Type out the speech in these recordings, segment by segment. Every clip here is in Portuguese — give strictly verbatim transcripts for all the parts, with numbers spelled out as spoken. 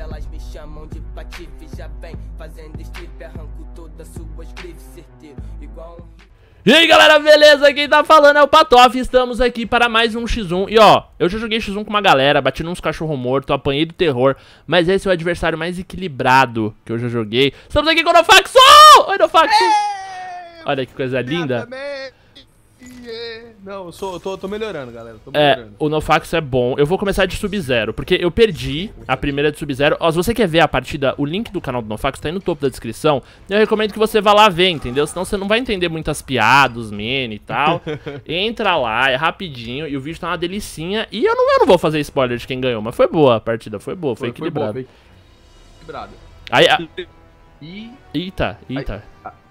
elas me chamam de patife. Já vem fazendo strip, arranco todas suas grifes, certeiro, igual um... E aí galera, beleza? Quem tá falando é o Patoff, estamos aqui para mais um xis um. E ó, eu já joguei xis um com uma galera, bati nos cachorro morto, apanhei do terror. Mas esse é o adversário mais equilibrado que eu já joguei. Estamos aqui com o Nofaxu! Oi, Nofaxu! Olha que coisa linda. Não, eu, sou, eu tô, tô melhorando, galera. Tô melhorando. É, o Nofaxu é bom. Eu vou começar de Sub-Zero, porque eu perdi a primeira de Sub-Zero. Ó, se você quer ver a partida, o link do canal do Nofaxu tá aí no topo da descrição. Eu recomendo que você vá lá ver, entendeu? Senão você não vai entender muitas piadas, meme e tal. Entra lá, é rapidinho. E o vídeo tá uma delicinha. E eu não, eu não vou fazer spoiler de quem ganhou, mas foi boa a partida. Foi boa, foi, foi equilibrada. Foi equilibrada. Aí, a... Eita, eita. Aí, a...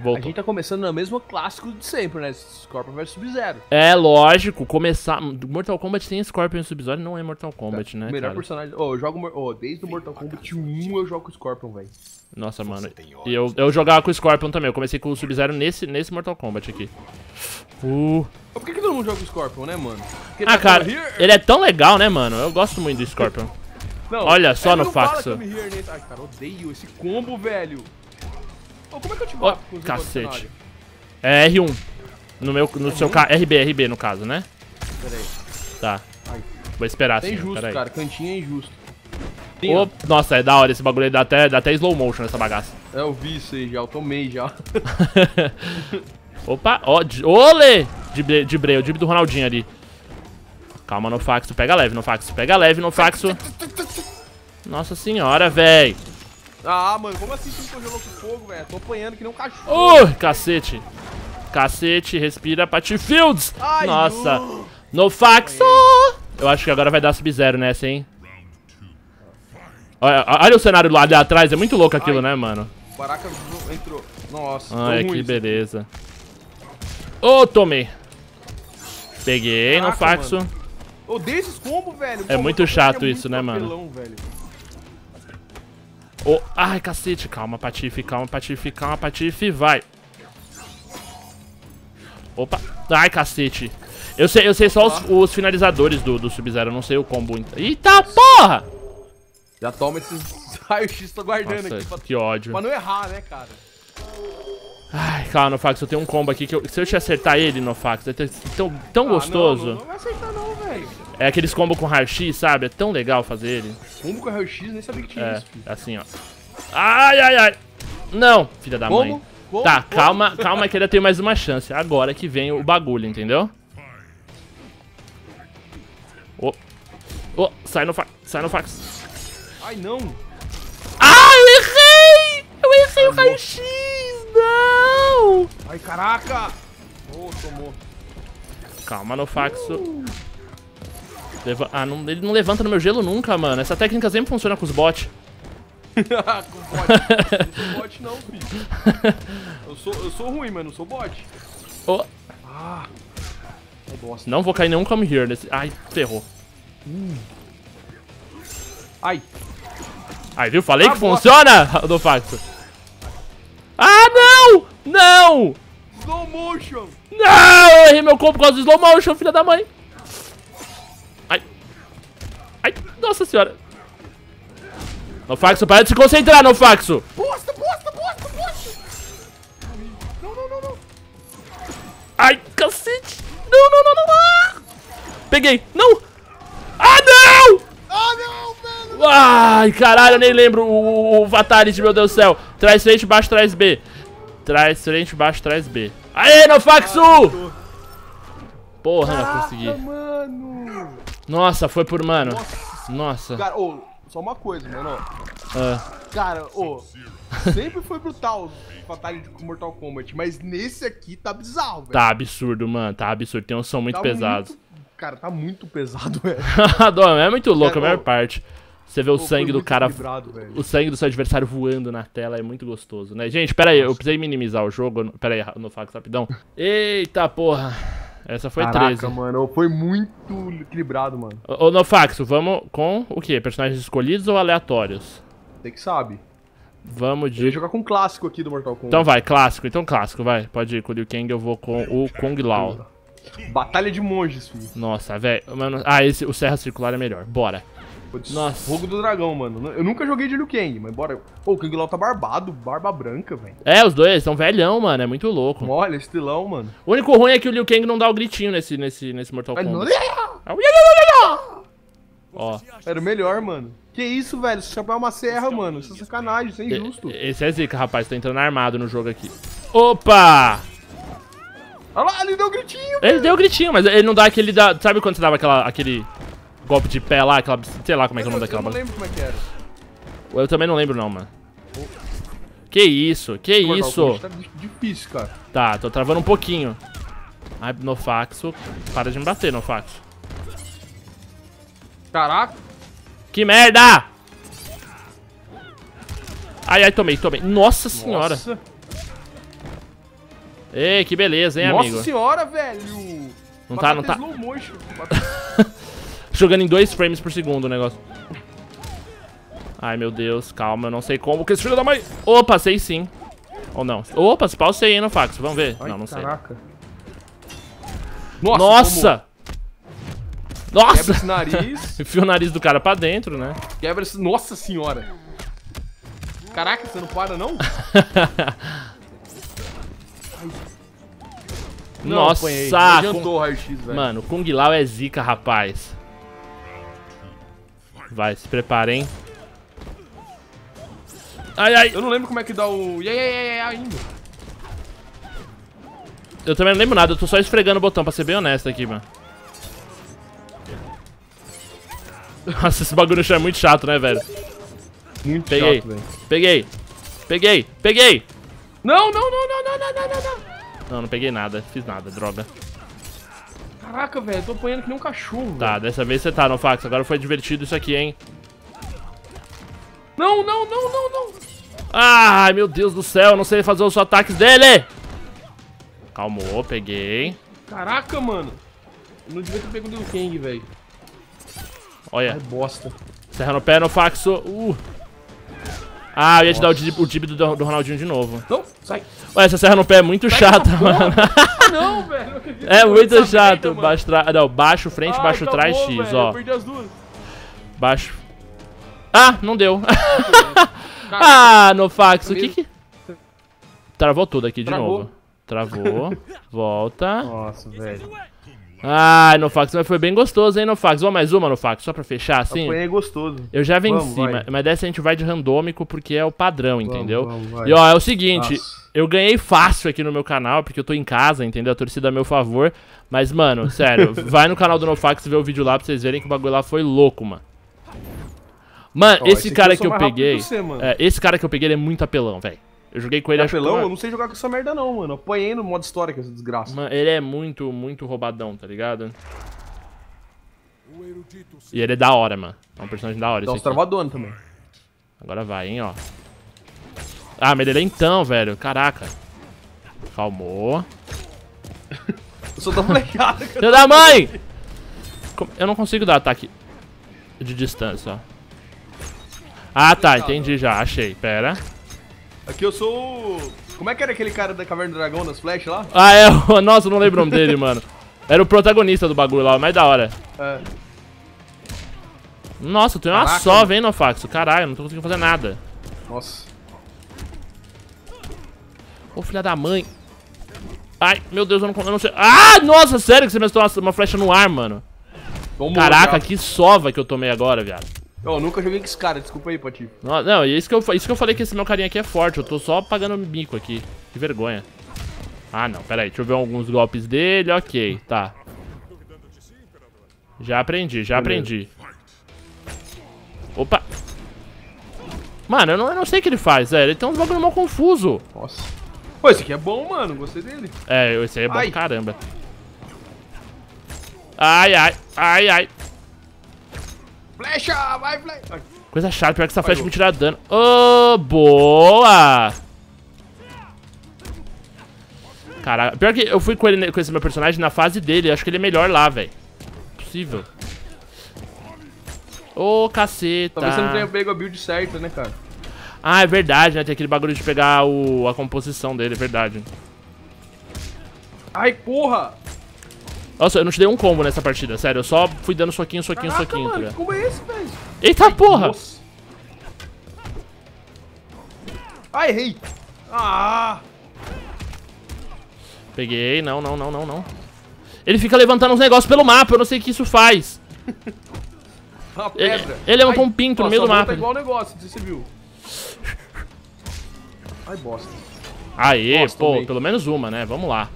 Voltou. A gente tá começando no mesmo clássico de sempre, né? Scorpion versus Sub-Zero. É, lógico. Começar... Mortal Kombat tem Scorpion e Sub-Zero, não é Mortal Kombat, é, né, melhor cara? Personagem... Oh, eu jogo... Oh, desde o Mortal Kombat um eu jogo com o Scorpion, velho. Nossa, mano. E eu, eu jogava com o Scorpion também. Eu comecei com o Sub-Zero nesse, nesse Mortal Kombat aqui. Uh. Por que, que todo mundo joga com o Scorpion, né, mano? Porque ah, cara, ele é tão legal, né, mano? Eu gosto muito do Scorpion. Não, olha só, Nofaxu. Nesse... Ai, cara, odeio esse combo, velho. Oh, como é que eu te bato oh, com os cacete. É R um. No, meu, no R um? Seu carro. R B, R B no caso, né? Pera aí. Tá. Ai. Vou esperar assim. É injusto, pera aí. Cara. Cantinho é injusto. Sim, oh, nossa, é da hora esse bagulho. Dá até, dá até slow motion essa bagaça. É, eu vi isso aí já. Eu tomei já. Opa. Ó, oh, olê! Dibre, dibre, o dibre do Ronaldinho ali. Calma, Nofaxu. Pega leve, Nofaxu. Pega leve, Nofaxu. Nossa senhora, véi. Ah, mano, como assim tu me congelou com fogo, velho? Tô apanhando que nem um cachorro. Uh, cacete. Cacete, respira, Patty Fields. Ai, nossa. Uh. Nofaxu. Eu acho que agora vai dar Sub-Zero nessa, hein? Olha, olha o cenário lá de atrás, é muito louco aquilo, ai, né, mano? Baraca entrou. Nossa, ai, que isso. Beleza. Ô, oh, tomei. Peguei, Nofaxu. Eu odeio esses combos, velho. É muito chato isso, né, mano? Velho. Oh, ai, cacete. Calma, Patife, calma, Patife, calma, Patife, vai. Opa. Ai, cacete. Eu sei, eu sei só os, os finalizadores do, do Sub-Zero, eu não sei o combo. Eita porra! Já toma esses raio-x, tô guardando. Nossa, aqui. Pra, que ódio. Pra não errar, né, cara? Ai, calma, Nofaxu, eu tenho um combo aqui que eu, se eu te acertar ele, Nofaxu, é tão, tão ah, gostoso. Não, não, não vai acertar não, velho. É aqueles combo com raio-x, sabe? É tão legal fazer ele. Combo com raio-x, nem sabia que tinha é, isso. É, assim, ó. Ai, ai, ai. Não, filha da como? Mãe. Como? Tá, como? calma, calma que ainda tem mais uma chance. Agora que vem o bagulho, entendeu? Oh. Oh, sai no fax, sai no fax. Ai, não. Ah, eu errei! Eu errei ai, o raio-x, não! Ai, caraca! Oh, tomou. Calma, Nofaxu. Uh. Leva... Ah, não... ele não levanta no meu gelo nunca, mano. Essa técnica sempre funciona com os bots. Com bot. Eu não sou bot não, filho. Eu sou, eu sou ruim, mas não sou bot. Oh. Ah. Bosta. Não vou cair nenhum come here nesse... Ai, ferrou. Hum. Ai. Ai, viu? Falei ah, que boa. Funciona, Nofaxu. Ah, não! Não! Slow motion. Não! Eu errei meu combo por causa do slow motion, filha da mãe. Ai, nossa senhora. Nofaxu, para de se concentrar, Nofaxu. Bosta, bosta, bosta, bosta. Não, não, não, não. Ai, cacete. Não, não, não, não, não. Peguei, não. Ah, não. Ah, não, mano. Ai, caralho, eu nem lembro o, o fatality, meu Deus do céu. Traz frente, baixo, traz B. Traz frente, baixo, traz B. Aê, Nofaxu. Porra, não consegui. Mano. Nossa, foi por mano. Nossa. Nossa. Cara, oh, só uma coisa, mano. Uh. Cara, ô. Oh, sempre foi brutal o fatality com Mortal Kombat, mas nesse aqui tá bizarro, velho. Tá absurdo, mano. Tá absurdo. Tem um som muito tá pesado. Muito, cara, tá muito pesado, velho. É muito louco, cara, a maior oh, parte. Você vê o oh, sangue do cara. O sangue do seu adversário voando na tela é muito gostoso, né? Gente, pera aí. Nossa. Eu precisei minimizar o jogo. Pera aí, Nofaxu, rapidão. Eita porra. Essa foi caraca, treze. Mano, foi muito equilibrado, mano. Ô, Nofaxu, vamos com o quê? Personagens escolhidos ou aleatórios? Você que sabe. Vamos de... Eu ia jogar com o clássico aqui do Mortal Kombat. Então vai, clássico. Então clássico, vai. Pode ir com o Liu Kang, eu vou com o Kung Lao. Batalha de monges, filho. Nossa, velho. Mano... Ah, esse, o Serra Circular é melhor. Bora. Nossa. Fogo do dragão, mano. Eu nunca joguei de Liu Kang, mas bora. Pô, o Kung Lao tá barbado, barba branca, velho. É, os dois são velhão, mano. É muito louco. Olha, estilão, mano. O único ruim é que o Liu Kang não dá o gritinho nesse, nesse, nesse Mortal Kombat. Ó. Era o melhor, mano. Que isso, velho? Esse chapéu é uma serra, mano. Isso é sacanagem, isso é injusto. Esse é zica, rapaz. Tá entrando armado no jogo aqui. Opa! Olha lá, ele deu um gritinho. Ele deu um gritinho, mas ele não dá aquele... Da... Sabe quando você dava aquela, aquele golpe de pé lá? Aquela... Sei lá como é que é o nome daquela... Eu não lembro como é que era. Eu também não lembro não, mano. Que isso, que isso. Tá difícil, cara. Tá, tô travando um pouquinho. Ai, Nofaxu. Para de me bater, Nofaxu. Caraca. Que merda! Ai, ai, tomei, tomei. Nossa senhora! Nossa. Ei, que beleza, hein, Nossa amigo? Nossa senhora, velho! Não tá, não tá. Jogando em dois frames por segundo o negócio. Ai, meu Deus, calma, eu não sei como que esse filho da mãe... Opa, sei sim. Ou não. Opa, se pausei, hein, Nofaxu, vamos ver. Ai, não, não caraca. Sei. Nossa! Nossa! Nossa! Quebra esse nariz. Enfia o nariz do cara pra dentro, né? Quebra esse... Nossa senhora! Caraca, você não para, não? Não, nossa! Não adiantou, Raio X, velho. Mano, Kung Lao é zica, rapaz. Vai, se prepara, hein? Ai, ai! Eu não lembro como é que dá o... Ia, ia, ia, ia, ainda. Eu também não lembro nada, eu tô só esfregando o botão, pra ser bem honesto aqui, mano. Nossa, esse bagulho é muito chato, né, velho? Muito peguei. Chato, velho. Peguei. Peguei. Peguei. Não, não, não, não, não, não, não, não. Não, não peguei nada. Fiz nada, droga. Caraca, velho. Eu tô apanhando que nem um cachorro, tá, velho. Dessa vez você tá, Nofaxu. Agora foi divertido isso aqui, hein? Não, não, não, não, não. Ai, meu Deus do céu. Eu não sei fazer os ataques dele. Calmou, peguei. Caraca, mano. Eu não devia ter pego o Liu Kang, velho. Olha. Ai, bosta. Serra no pé, Nofaxu. Uh. Ah, eu ia Nossa. Te dar o dib, o dib do, do Ronaldinho de novo. Não, sai. Ué, essa serra no pé é muito sai chata, mano. Não, velho. É muito chato. Vida, baixo, tra... não, baixo, frente, ai, baixo, tá trás, bom, X, velho. Ó. Eu perdi as duas. Baixo. Ah, não deu. Ah, Nofaxu, o que que... Travou tudo aqui de Travou. novo. Travou. Volta. Nossa, velho. Ah, Nofaxu, mas foi bem gostoso, hein, Nofaxu. Vamos mais uma, Nofaxu, só pra fechar, assim. É gostoso. Eu já venci, vamos, mas dessa a gente vai de randômico porque é o padrão, entendeu? Vamos, vamos, e ó, é o seguinte, nossa. Eu ganhei fácil aqui no meu canal, porque eu tô em casa, entendeu? A torcida é a meu favor. Mas, mano, sério, vai no canal do Nofaxu e vê o vídeo lá pra vocês verem que o bagulho lá foi louco, mano. Mano, ó, esse, esse cara que eu, eu peguei. Que você, é, esse cara que eu peguei, ele é muito apelão, velho. Eu joguei com ele, acho que... Apelão? Eu não sei jogar com essa merda não, mano. Apanhei no modo história com essa desgraça. Mano, ele é muito, muito roubadão, tá ligado? E ele é da hora, mano. É um personagem da hora. Dá uns travadona também. Agora vai, hein, ó. Ah, mas ele é então, velho. Caraca. Calmou. Eu sou da molecada. Filho da mãe! Eu não consigo dar ataque de distância, ó. Ah, tá. Entendi já. Achei. Pera. Aqui eu sou o... Como é que era aquele cara da Caverna do Dragão, das flechas lá? Ah, é. O... Nossa, eu não lembro o nome dele, mano. Era o protagonista do bagulho lá, mais da hora. É. Nossa, tem uma Caraca. só, vem, Nofaxu. Caralho, não tô conseguindo fazer nada. Nossa. Ô, filha da mãe. Ai, meu Deus, eu não, eu não sei... Ah, nossa, sério que você me acertou uma, uma flecha no ar, mano. Vamos Caraca, lá, que sova que eu tomei agora, viado. Eu nunca joguei com esse cara, desculpa aí, Pati. Não, não, isso que, eu, isso que eu falei que esse meu carinha aqui é forte, eu tô só pagando o bico aqui. Que vergonha. Ah, não, pera aí, deixa eu ver alguns golpes dele, ok, tá. Já aprendi, já aprendi. Opa. Mano, eu não, eu não sei o que ele faz, velho, ele tem uns bagulho mal confuso. Nossa. Pô, esse aqui é bom, mano, gostei dele. É, esse aí é bom pra caramba. Ai, ai, ai, ai. Flecha, vai, flecha. Coisa chata, pior que essa flecha me tirar dano. Ô, oh, boa! Caraca, pior que eu fui com, ele, com esse meu personagem na fase dele. Acho que ele é melhor lá, velho. Impossível. Ô, oh, caceta. Talvez você não tenha pego a build certa, né, cara? Ah, é verdade, né? Tem aquele bagulho de pegar o, a composição dele, é verdade. Ai, porra! Nossa, eu não te dei um combo nessa partida, sério. Eu só fui dando soquinho, soquinho, Caraca, soquinho. Mano, que combo é esse, velho? Eita porra! Nossa. Ai, errei! Ah! Peguei, não, não, não, não, não. Ele fica levantando uns negócios pelo mapa, eu não sei o que isso faz. Uma pedra. Ele, ele é um pompinho no meio do mapa. Tá igual o negócio, não sei se você viu. Ai, bosta. Aê, bosta, pô, pelo menos uma, né? Vamos lá.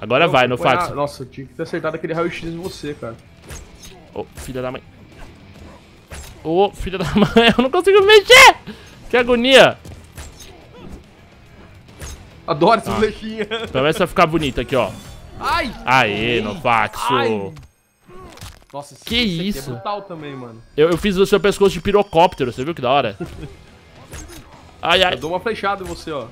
Agora não, vai, Nofaxu. Na... Nossa, eu tinha que ter acertado aquele raio-x em você, cara. Ô, oh, filha da mãe. Ô, oh, filha da mãe, eu não consigo mexer! Que agonia! Adoro essa molequinha. Pelo menos vai ficar bonita aqui, ó. Ai! Aê, Nofaxu! Ai. Nossa, que isso? Aqui é brutal também, mano. Eu, eu fiz o seu pescoço de pirocóptero, você viu que da hora? Ai, ai. Eu dou uma flechada em você, ó.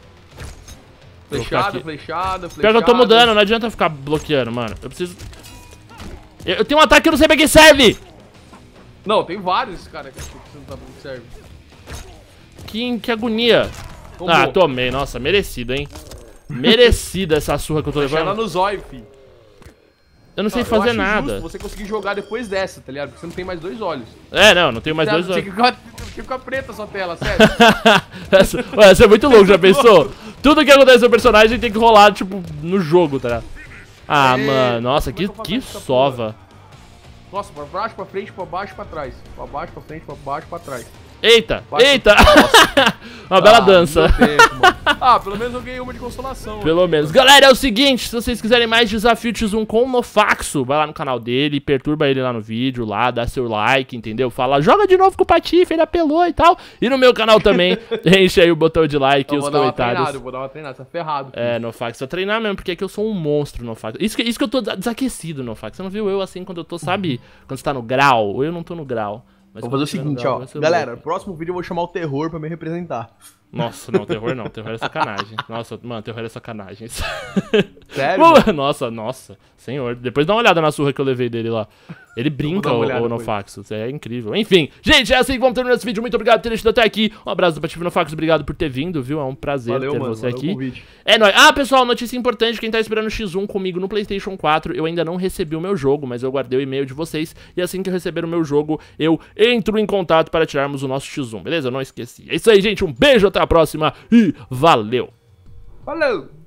Flechada, flechada, flechada. Pior que eu tô mudando, não adianta ficar bloqueando, mano. Eu preciso... Eu, eu tenho um ataque que eu não sei pra que serve! Não, tem vários, cara, que você não sabe pra que serve. Que, que agonia. Tomou. Ah, tomei. Nossa, merecido, hein? Merecida essa surra que eu tô levando. Ela no zóio, filho. Eu não sei não, fazer nada. Você conseguir jogar depois dessa, tá ligado? Porque você não tem mais dois olhos. É, não, não tenho mais você dois olhos. Fica, fica preta a sua tela, sério. essa, ué, isso é muito louco, já pensou? Tudo que acontece no personagem tem que rolar, tipo, no jogo, tá ligado? Ah, aê, mano, nossa, que, que sova. Nossa, pra baixo, pra frente, pra baixo, pra trás. Pra baixo, pra frente, pra baixo, pra trás. Eita, baixo, eita! Uma bela ah, dança. Tempo, ah, pelo menos eu ganhei uma de consolação. Pelo aqui, menos. Mano. Galera, é o seguinte, se vocês quiserem mais desafio X um com o Nofaxu, vai lá no canal dele, perturba ele lá no vídeo, lá, dá seu like, entendeu? Fala, joga de novo com o Patife, ele apelou e tal. E no meu canal também, enche aí o botão de like e os comentários. Eu vou dar uma treinada, tá ferrado. Filho. É, Nofaxu, vai treinar mesmo, porque é que eu sou um monstro, Nofaxu. Isso que, isso que eu tô desaquecido, Nofaxu. Você não viu eu assim, quando eu tô, sabe, quando você tá no grau? Eu não tô no grau. Mas vou fazer o seguinte, grau, ó. Galera, no próximo vídeo eu vou chamar o terror pra me representar. Nossa, não, terror não. Terror é sacanagem. Nossa, mano, terror é sacanagem. Sério? Mano? Nossa, nossa. Senhor. Depois dá uma olhada na surra que eu levei dele lá. Ele brinca, o Nofaxu. É incrível. Enfim, gente, é assim que vamos terminar esse vídeo. Muito obrigado por ter assistido até aqui. Um abraço do Patife, Nofaxu. Obrigado por ter vindo, viu? É um prazer valeu, ter mano, você aqui. É nóis. Ah, pessoal, notícia importante. Quem tá esperando o X um comigo no PlayStation quatro, eu ainda não recebi o meu jogo, mas eu guardei o e-mail de vocês. E assim que eu receber o meu jogo, eu entro em contato para tirarmos o nosso X um, beleza? Eu não esqueci. É isso aí, gente. Um beijo, até a próxima e valeu! Falou!